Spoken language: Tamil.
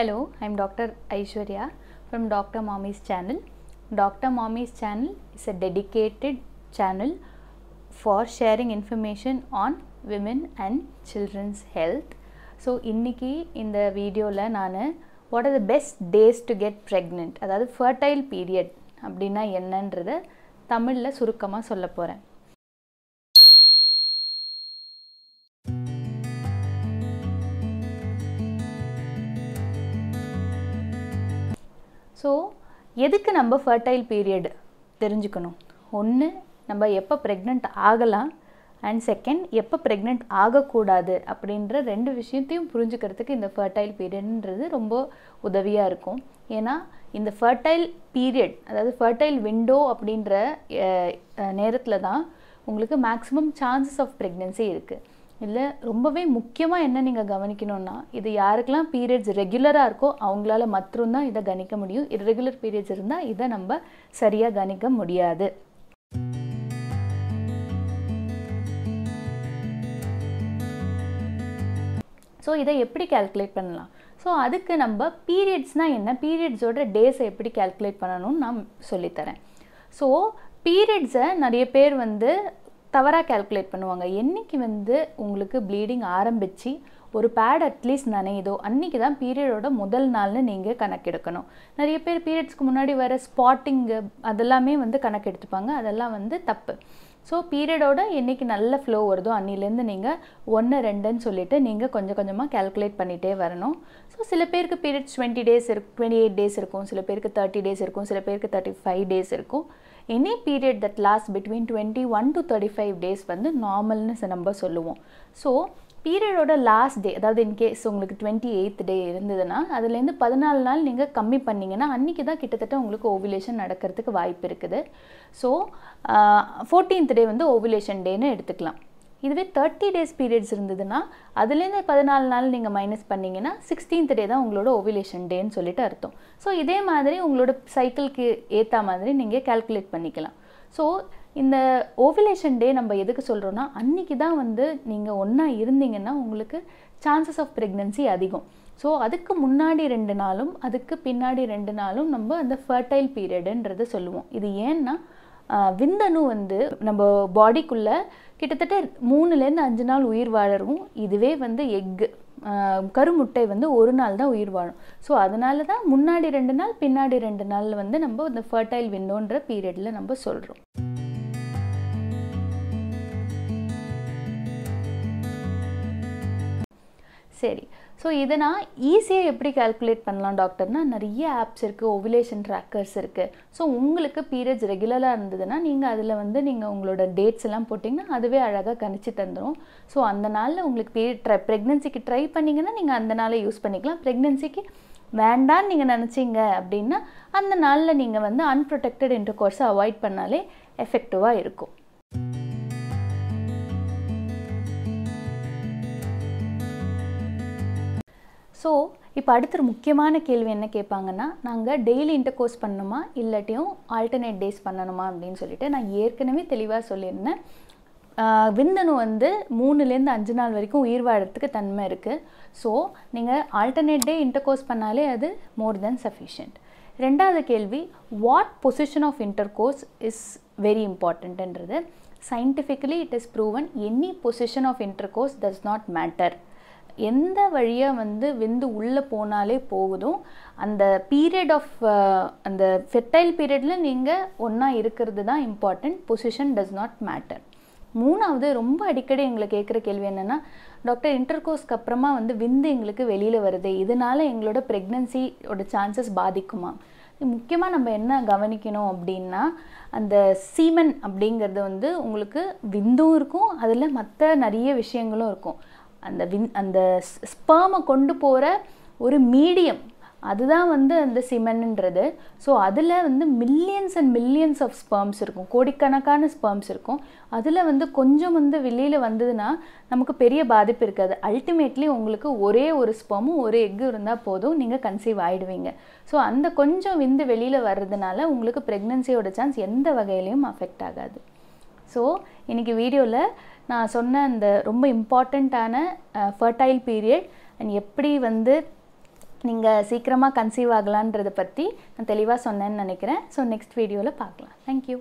Hello, I am Dr. Aishwarya from Doctor Mommies channel. Doctor Mommies channel is a dedicated channel for sharing information on women and children's health. So, inniki in the video la naan what are the best days to get pregnant? That is fertile period. Abdina ennandradha Tamil la surukkama solla poren. So, எதுக்கு நம்ம ஃபர்டைல் பீரியட் தெரிஞ்சுக்கணும்? ஒன்று, நம்ம எப்போ ப்ரெக்னென்ட் ஆகலாம் அண்ட் செகண்ட் எப்போ ப்ரெக்னென்ட் ஆகக்கூடாது அப்படின்ற ரெண்டு விஷயத்தையும் புரிஞ்சுக்கிறதுக்கு இந்த ஃபர்டைல் பீரியட்ன்றது ரொம்ப உதவியாக இருக்கும். ஏன்னா இந்த ஃபர்டைல் பீரியட் அதாவது ஃபர்டைல் விண்டோ அப்படின்ற நேரத்தில் தான் உங்களுக்கு மேக்ஸிமம் சான்சஸ் ஆஃப் ப்ரெக்னென்சி இருக்குது. இல்லை ரொம்பவே முக்கியமாக என்ன நீங்கள் கவனிக்கணும்னா, இது யாருக்கெல்லாம் பீரியட்ஸ் ரெகுலராக இருக்கோ அவங்களால மட்டும்தான் இதை கணிக்க முடியும். இர்ரெகுலர் பீரியட்ஸ் இருந்தால் இதை நம்ம சரியாக கணிக்க முடியாது. ஸோ இதை எப்படி கால்குலேட் பண்ணலாம்? ஸோ அதுக்கு நம்ம பீரியட்ஸ்னால் என்ன, பீரியட்ஸோட டேஸை எப்படி கால்குலேட் பண்ணணும்னு நான் சொல்லித்தரேன். ஸோ பீரியட்ஸை நிறைய பேர் வந்து தவறாக கால்குலேட் பண்ணுவாங்க. என்றைக்கு வந்து உங்களுக்கு ப்ளீடிங் ஆரம்பித்து ஒரு பேட் அட்லீஸ்ட் நனையுதோ அன்றைக்கி தான் பீரியடோட முதல் நாள்னு நீங்கள் கணக்கெடுக்கணும். நிறைய பேர் பீரியட்ஸ்க்கு முன்னாடி வர ஸ்பாட்டிங்கு அதெல்லாமே வந்து கணக்கெடுத்துப்பாங்க. அதெல்லாம் வந்து தப்பு. ஸோ பீரியடோட என்றைக்கு நல்ல ஃப்ளோ வருதோ அன்னிலேருந்து நீங்கள் 1, 2ன்னு சொல்லிவிட்டு நீங்கள் கொஞ்சம் கொஞ்சமாக கால்குலேட் பண்ணிகிட்டே வரணும். ஸோ சில பேருக்கு பீரியட்ஸ் 20 days இருக்கும், 28 days இருக்கும், சில பேருக்கு 30 days இருக்கும், சில பேருக்கு 35 days இருக்கும். Any period that last between 21 to 35 days வந்து நார்மல்னு நம்ம சொல்லுவோம். ஸோ பீரியடோட லாஸ்ட் டே அதாவது இன்கேஸ் உங்களுக்கு 28th day இருந்ததுன்னா அதுலேருந்து 14 நாள் நீங்கள் கம்மி பண்ணிங்கன்னா அன்றைக்கி தான் கிட்டத்தட்ட உங்களுக்கு ஓவிலேஷன் நடக்கிறதுக்கு வாய்ப்பு இருக்குது. ஸோ 14th day வந்து ஓவிலேஷன் டேன்னு எடுத்துக்கலாம். இதுவே 30 days பீரியட்ஸ் இருந்ததுன்னா அதுலேருந்து 14 நாள் நீங்கள் மைனஸ் பண்ணிங்கன்னா 16th day தான் உங்களோட ஓவிலேஷன் டேன்னு சொல்லிட்டு அர்த்தம். ஸோ இதே மாதிரி உங்களோட சைக்கிளுக்கு ஏற்ற மாதிரி நீங்கள் கால்குலேட் பண்ணிக்கலாம். ஸோ இந்த ஓவிலேஷன் டே நம்ம எதுக்கு சொல்கிறோன்னா, அன்றைக்கி தான் வந்து நீங்கள் ஒன்றா இருந்தீங்கன்னா உங்களுக்கு சான்சஸ் ஆஃப் ப்ரெக்னென்சி அதிகம். ஸோ அதுக்கு முன்னாடி 2 நாளும் அதுக்கு பின்னாடி 2 நாளும் நம்ம அந்த ஃபர்டைல் பீரியடுன்றதை சொல்லுவோம். இது ஏன்னா விந்தணு வந்து நம்ம பாடிக்குள்ளே கிட்டத்தட்ட 3லேருந்து 5 நாள் உயிர் வாழவும், இதுவே வந்து எக்கு கருமுட்டை வந்து 1 நாள் தான் உயிர் வாழும். ஸோ அதனால தான் முன்னாடி 2 நாள் பின்னாடி 2 நாள் வந்து நம்ம இந்த ஃபர்டைல் விண்டோன்ற பீரியடில் நம்ம சொல்கிறோம். சரி, ஸோ இதை நான் ஈஸியாக எப்படி கால்குலேட் பண்ணலாம் டாக்டர்னா, நிறைய ஆப்ஸ் இருக்குது, ஓவிலேஷன் ட்ராக்கர்ஸ் இருக்குது. ஸோ உங்களுக்கு பீரியட்ஸ் ரெகுலராக இருந்ததுன்னா நீங்கள் அதில் வந்து நீங்கள் உங்களோட டேட்ஸ் எல்லாம் போட்டிங்கன்னா அதுவே அழகாக கணிச்சு தந்துடும். ஸோ அந்த நாளில் உங்களுக்கு பீரியட் ப்ரெக்னென்சிக்கு ட்ரை பண்ணிங்கன்னா நீங்கள் அந்த நாளை யூஸ் பண்ணிக்கலாம். ப்ரெக்னென்சிக்கு வேண்டான்னு நீங்கள் நினச்சிங்க அப்படின்னா அந்த நாளில் நீங்கள் வந்து அன்ப்ரொடெக்டட் இன்டர்கோர்ஸை அவாய்ட் பண்ணாலே எஃபெக்டிவாக இருக்கும். ஸோ இப்போ அடுத்த முக்கியமான கேள்வி என்ன கேட்பாங்கன்னா, நாங்கள் டெய்லி இன்டர்கோர்ஸ் பண்ணணுமா இல்லாட்டியும் ஆல்டர்னேட் டேஸ் பண்ணணுமா அப்படின்னு சொல்லிட்டு நான் ஏற்கனவே தெளிவாக சொல்லியிருந்தேன். விந்தணு வந்து 3லேருந்து 5 நாள் வரைக்கும் உயிர் வாழறதுக்கு தன்மை இருக்குது. ஸோ நீங்கள் ஆல்டர்னேட் டே இன்டர்கோர்ஸ் பண்ணாலே அது மோர் தென் சஃபிஷியன்ட். ரெண்டாவது கேள்வி, what position of intercourse is very இம்பார்ட்டன்ட்ன்றது. Scientifically it is proven any position of intercourse does not matter. எந்த வழியாக வந்து விந்து உள்ளே போனாலே போகுதும், அந்த பீரியட் ஆஃப் அந்த ஃபெர்டைல் பீரியடில் நீங்கள் ஒன்றா இருக்கிறது தான் important. Position does not matter. மூணாவது, ரொம்ப அடிக்கடி எங்களை கேட்குற கேள்வி என்னென்னா, டாக்டர் இன்டர்கோர்ஸ்க்கு அப்புறமா வந்து விந்து எங்களுக்கு வெளியில் வருது, இதனால எங்களோட ப்ரெக்னென்சியோட சான்சஸ் பாதிக்குமா? முக்கியமாக நம்ம என்ன கவனிக்கணும் அப்படின்னா, அந்த சீமன் அப்படிங்கிறது வந்து உங்களுக்கு விந்தும் இருக்கும், அதில் மற்ற நிறைய விஷயங்களும் இருக்கும். அந்த அந்த ஸ்பேமை கொண்டு போகிற ஒரு மீடியம் அதுதான் வந்து அந்த சிமெண்ட்ன்றது. ஸோ அதில் வந்து millions and millions of sperms இருக்கும், கோடிக்கணக்கான ஸ்பேர்ம்ஸ் இருக்கும். அதில் வந்து கொஞ்சம் வந்து வெளியில் வந்ததுன்னா நமக்கு பெரிய பாதிப்பு இருக்காது. அல்டிமேட்லி உங்களுக்கு ஒரே ஒரு ஸ்பேர்மும் ஒரு எக்கு இருந்தால் போதும், நீங்கள் கன்சீவ் ஆகிடுவீங்க. ஸோ அந்த கொஞ்சம் விந்து வெளியில் வர்றதுனால உங்களுக்கு ப்ரெக்னென்சியோட சான்ஸ் எந்த வகையிலையும் அஃபெக்ட் ஆகாது. ஸோ இன்றைக்கி வீடியோவில் நான் சொன்ன அந்த ரொம்ப இம்பார்ட்டண்ட்டான ஃபர்டைல் பீரியட் அண்ட் எப்படி வந்து நீங்கள் சீக்கிரமாக கன்சீவ் ஆகலான்றதை பற்றி நான் தெளிவாக சொன்னேன்னு நினைக்கிறேன். ஸோ நெக்ஸ்ட் வீடியோவில் பார்க்கலாம். தேங்க்யூ.